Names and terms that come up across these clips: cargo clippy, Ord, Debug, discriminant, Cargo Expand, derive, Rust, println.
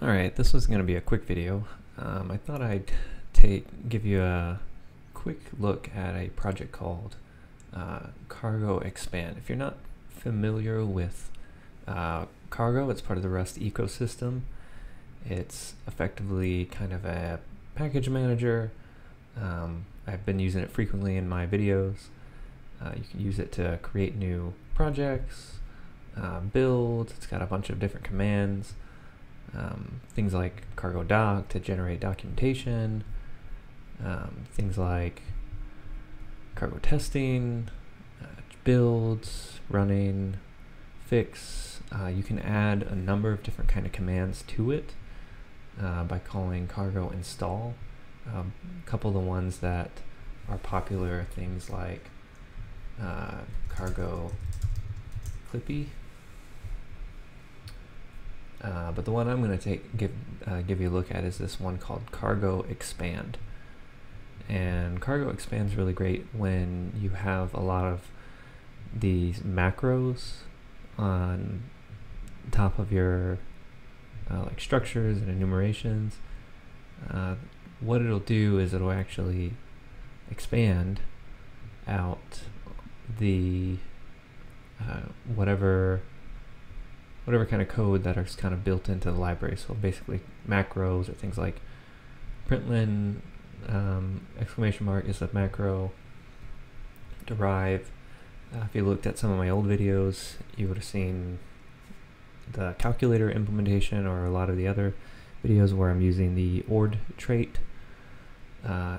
Alright, this was going to be a quick video. I thought I'd give you a quick look at a project called Cargo Expand. If you're not familiar with Cargo, it's part of the Rust ecosystem. It's effectively kind of a package manager. I've been using it frequently in my videos. You can use it to create new projects, build. It's got a bunch of different commands. Things like cargo doc to generate documentation, things like cargo testing, builds, running, fix. You can add a number of different kind of commands to it by calling cargo install. A couple of the ones that are popular are things like cargo clippy. But the one I'm going to give you a look at is this one called Cargo Expand. And Cargo Expand is really great when you have a lot of these macros on top of your like structures and enumerations. What it'll do is it'll actually expand out the whatever kind of code that is kind of built into the library. So basically macros or things like println !! is a macro, derive. If you looked at some of my old videos, you would have seen the calculator implementation or a lot of the other videos where I'm using the Ord trait,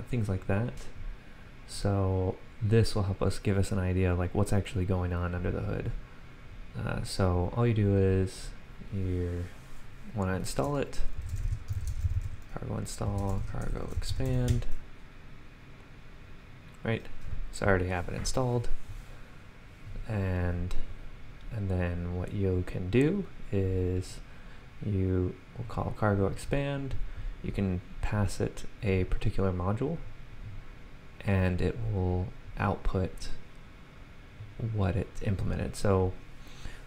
things like that. So this will help us give us an idea of like what's actually going on under the hood. So all you do is you want to install it, cargo install, cargo expand, right? So I already have it installed, and then what you can do is you will call cargo expand, you can pass it a particular module, and it will output what it implemented. So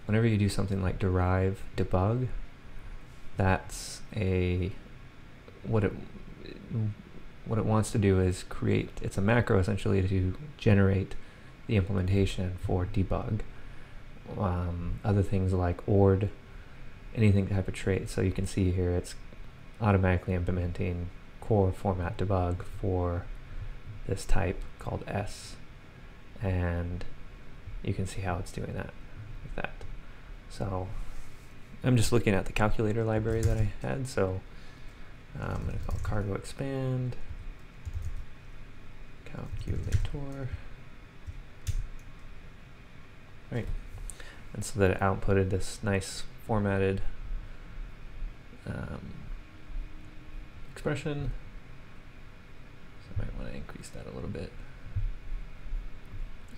whenever you do something like derive, debug, that's what it wants to do is create, it's a macro essentially to generate the implementation for debug. Other things like ord, anything type of trait. So you can see here it's automatically implementing core format debug for this type called S, and you can see how it's doing that with that. So I'm just looking at the calculator library that I had, so I'm going to call cargo expand calculator, right? And so that it outputted this nice formatted expression. So I might want to increase that a little bit.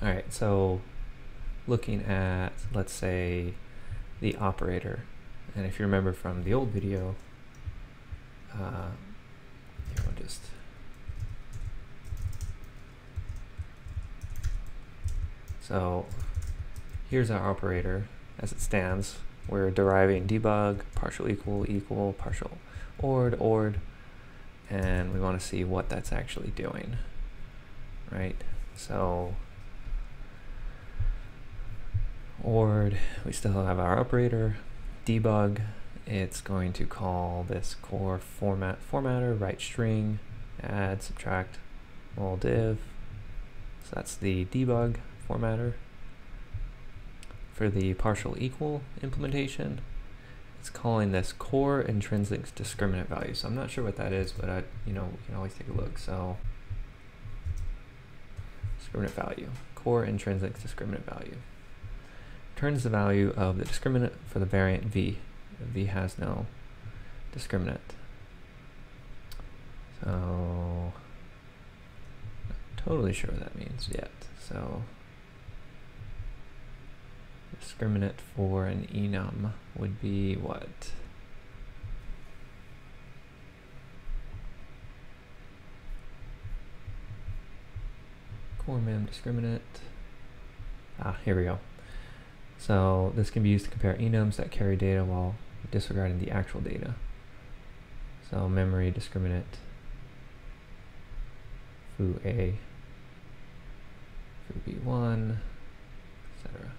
All right, so looking at, let's say, the operator, and if you remember from the old video, we'll just so here's our operator as it stands. We're deriving debug, partial equal equal, partial ord, and we want to see what that's actually doing, right? So ord, we still have our operator. Debug, it's going to call this core format formatter, write string, add, subtract, null div. So that's the debug formatter. For the partial equal implementation, it's calling this core intrinsic discriminant value. So I'm not sure what that is, but we can always take a look. So discriminant value, core intrinsic discriminant value. Returns the value of the discriminant for the variant v. V has no discriminant. So not totally sure what that means yet. So discriminant for an enum would be what? Core::mem:: discriminant. Ah, here we go. So this can be used to compare enums that carry data while disregarding the actual data. So memory discriminant foo A, foo B1, etc.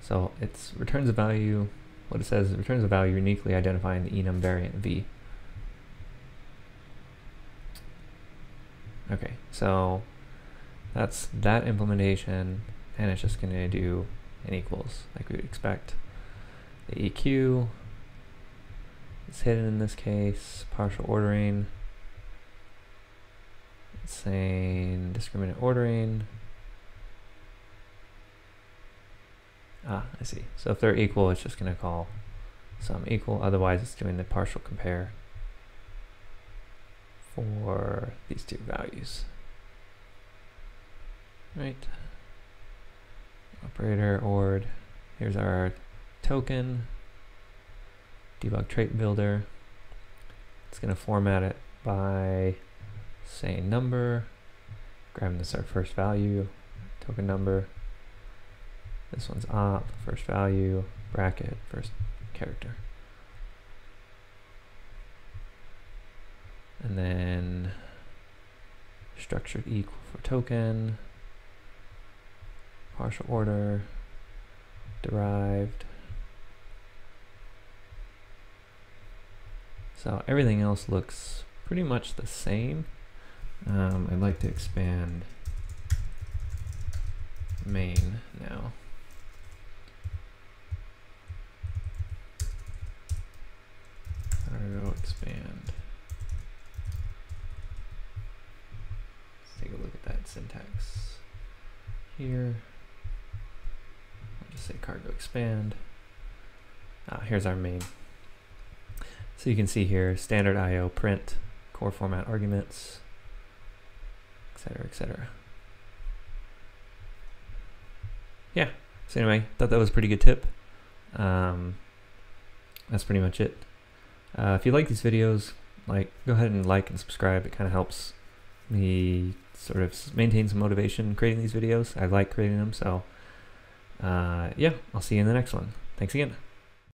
So it returns a value, what it says, it returns a value uniquely identifying the enum variant v. Okay, so that's that implementation, and it's just going to do an equals like we would expect. The EQ is hidden in this case, partial ordering. It's saying discriminant ordering. Ah, I see. So if they're equal, it's just going to call sum equal. Otherwise, it's doing the partial compare for these two values. Right. Operator ord. Here's our token. Debug trait builder. It's going to format it by saying number, grabbing this our first value, token number. This one's op, first value, bracket, first character. And then structured equal for token, partial order, derived. So everything else looks pretty much the same. I'd like to expand main now. Cargo expand. Let's take a look at that syntax here. I'll just say cargo expand. Ah, here's our main. So you can see here standard IO print, core format arguments, etc., etc. Yeah. So anyway, thought that was a pretty good tip. That's pretty much it. If you like these videos, go ahead and like and subscribe. It kind of helps me sort of maintain some motivation creating these videos. I like creating them, so yeah, I'll see you in the next one. Thanks again.